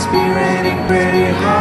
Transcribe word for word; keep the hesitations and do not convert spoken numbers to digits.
must be raining pretty hard.